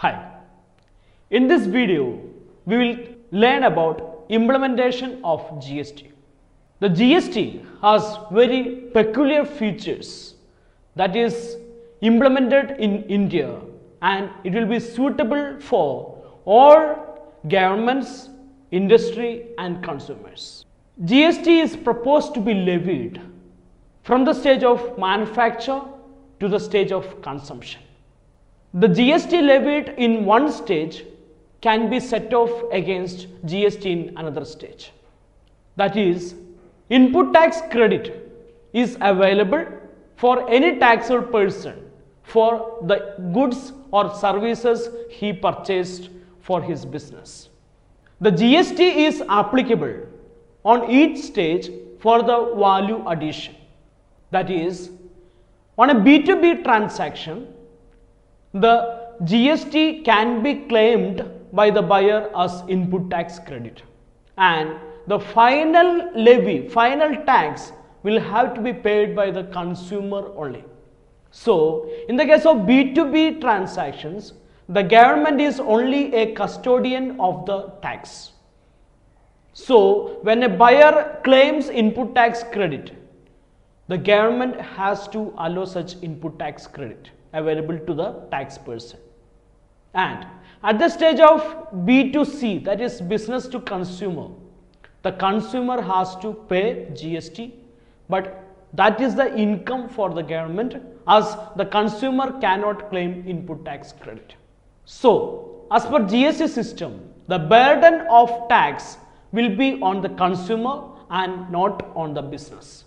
Hi, in this video we will learn about implementation of GST. The GST has very peculiar features that is implemented in India, and it will be suitable for all governments, industry and consumers. GST is proposed to be levied from the stage of manufacture to the stage of consumption. The GST levied in one stage can be set off against GST in another stage. That is, input tax credit is available for any taxable person for the goods or services he purchased for his business. The GST is applicable on each stage for the value addition. That is, on a B2B transaction, the GST can be claimed by the buyer as input tax credit, and the final levy, final tax will have to be paid by the consumer only. So, in the case of B2B transactions, the government is only a custodian of the tax. So, when a buyer claims input tax credit, the government has to allow such input tax credit available to the tax person. And at the stage of B2C, that is business to consumer, the consumer has to pay GST, but that is the income for the government, as the consumer cannot claim input tax credit. So, as per GST system, the burden of tax will be on the consumer and not on the business.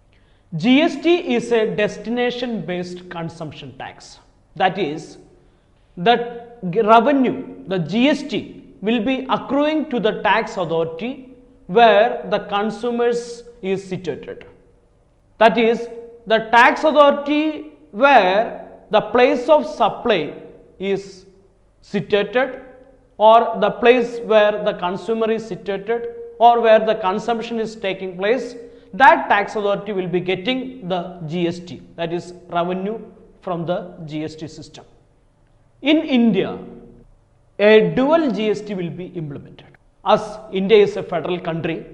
GST is a destination based consumption tax. That is, the revenue, the GST will be accruing to the tax authority where the consumers is situated. That is, the tax authority where the place of supply is situated, or the place where the consumer is situated, or where the consumption is taking place, that tax authority will be getting the GST, that is revenue from the GST system. In India, a dual GST will be implemented. As India is a federal country,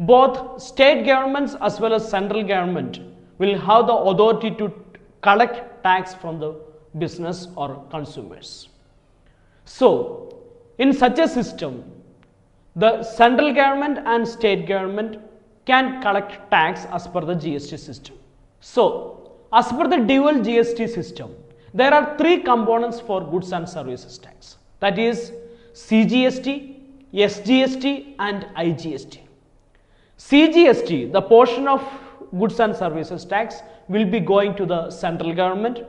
both state governments as well as central government will have the authority to collect tax from the business or consumers. So, in such a system, the central government and state government can collect tax as per the GST system. So, as per the dual GST system, there are three components for goods and services tax, that is CGST, SGST and IGST. CGST, the portion of goods and services tax, will be going to the central government.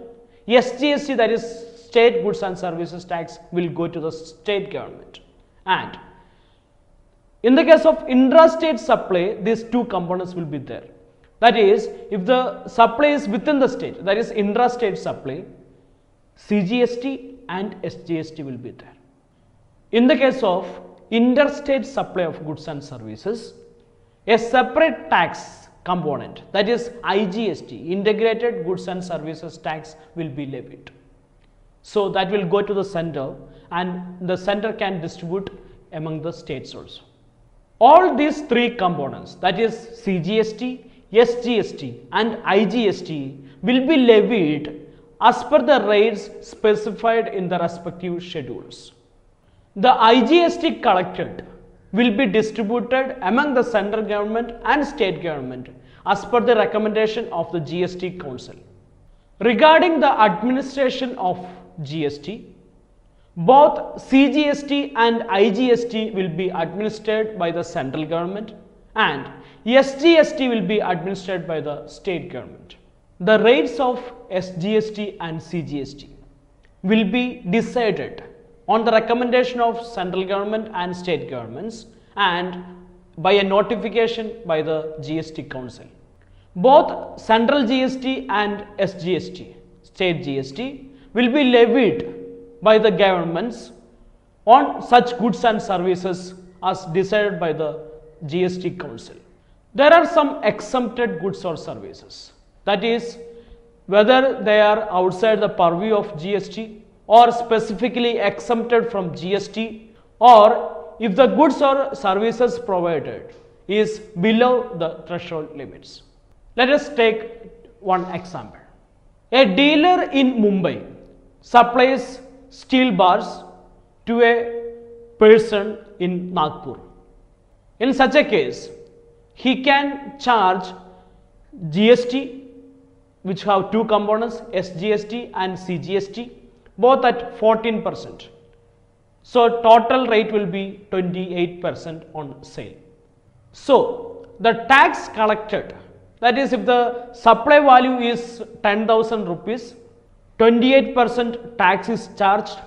SGST, that is state goods and services tax, will go to the state government. And in the case of intrastate supply, these two components will be there. That is, if the supply is within the state, that is intrastate supply, CGST and SGST will be there. In the case of interstate supply of goods and services, a separate tax component, that is IGST, integrated goods and services tax, will be levied. So that will go to the center, and the center can distribute among the states also. All these three components, that is CGST, SGST and IGST, will be levied as per the rates specified in the respective schedules. The IGST collected will be distributed among the central government and state government as per the recommendation of the GST Council. Regarding the administration of GST, both CGST and IGST will be administered by the central government, and SGST will be administered by the state government. The rates of SGST and CGST will be decided on the recommendation of central government and state governments and by a notification by the GST Council. Both central GST and SGST, state GST, will be levied by the governments on such goods and services as decided by the GST Council. There are some exempted goods or services, that is, whether they are outside the purview of GST or specifically exempted from GST, or if the goods or services provided is below the threshold limits. Let us take one example. A dealer in Mumbai supplies steel bars to a person in Nagpur. In such a case, he can charge GST, which have two components, SGST and CGST, both at 14%. So total rate will be 28% on sale. So the tax collected, that is, if the supply value is 10,000 rupees, 28% tax is charged.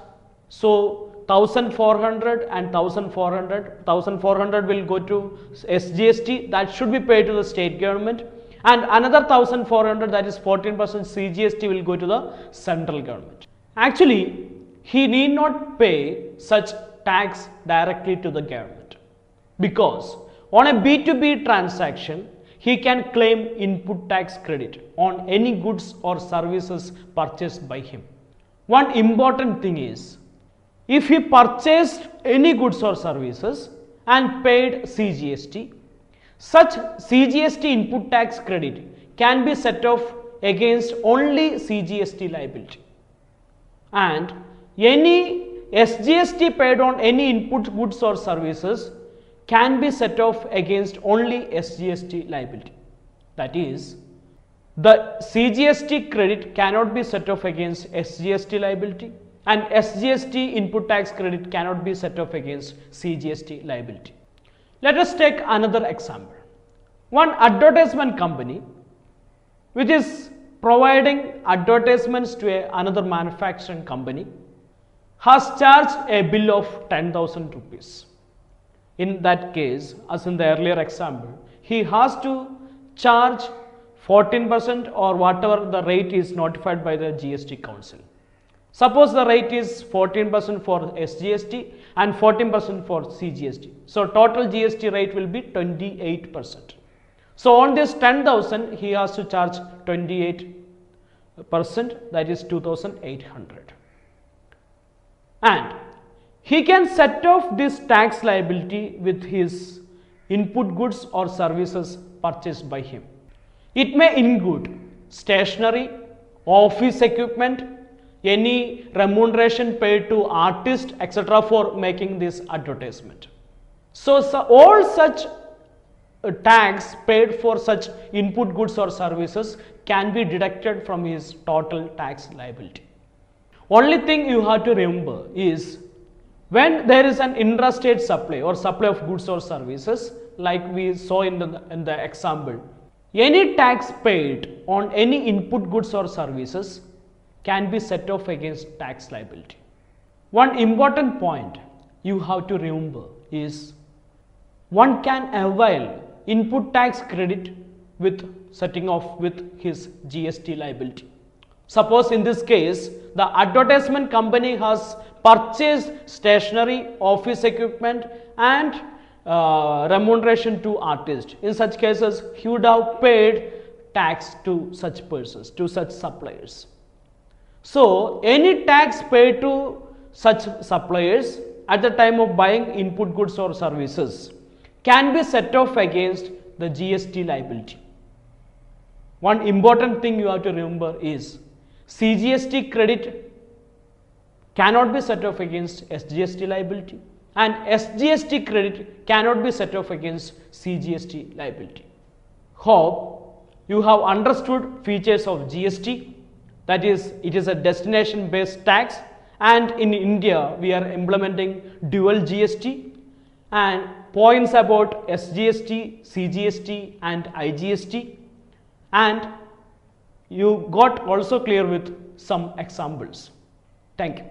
So 1,400 and 1,400 will go to SGST, that should be paid to the state government, and another 1,400, that is 14% CGST, will go to the central government. Actually, he need not pay such tax directly to the government, because on a B2B transaction, he can claim input tax credit on any goods or services purchased by him. One important thing is, if he purchased any goods or services and paid CGST, such CGST input tax credit can be set off against only CGST liability, and any SGST paid on any input goods or services can be set off against only SGST liability. That is, the CGST credit cannot be set off against SGST liability, and SGST input tax credit cannot be set off against CGST liability. Let us take another example. One advertisement company which is providing advertisements to another manufacturing company has charged a bill of 10,000 rupees. In that case, as in the earlier example, he has to charge 14% or whatever the rate is notified by the GST Council. Suppose the rate is 14% for SGST and 14% for CGST. So total GST rate will be 28%. So on this 10,000, he has to charge 28%, that is 2,800. And he can set off this tax liability with his input goods or services purchased by him. It may include stationery, office equipment, any remuneration paid to artists, etc., for making this advertisement. So all such tax paid for such input goods or services can be deducted from his total tax liability. Only thing you have to remember is, when there is an intrastate supply or supply of goods or services, like we saw in the example, any tax paid on any input goods or services can be set off against tax liability. One important point you have to remember is, one can avail input tax credit with setting off with his GST liability. Suppose in this case, the advertisement company has purchased stationery, office equipment, and remuneration to artists. In such cases, he would have paid tax to such persons, to such suppliers. So any tax paid to such suppliers at the time of buying input goods or services can be set off against the GST liability. One important thing you have to remember is, CGST credit cannot be set off against SGST liability, and SGST credit cannot be set off against CGST liability. Hope you have understood features of GST. That is, it is a destination based tax, and in India we are implementing dual GST, and points about SGST, CGST and IGST, and you got also clear with some examples. Thank you.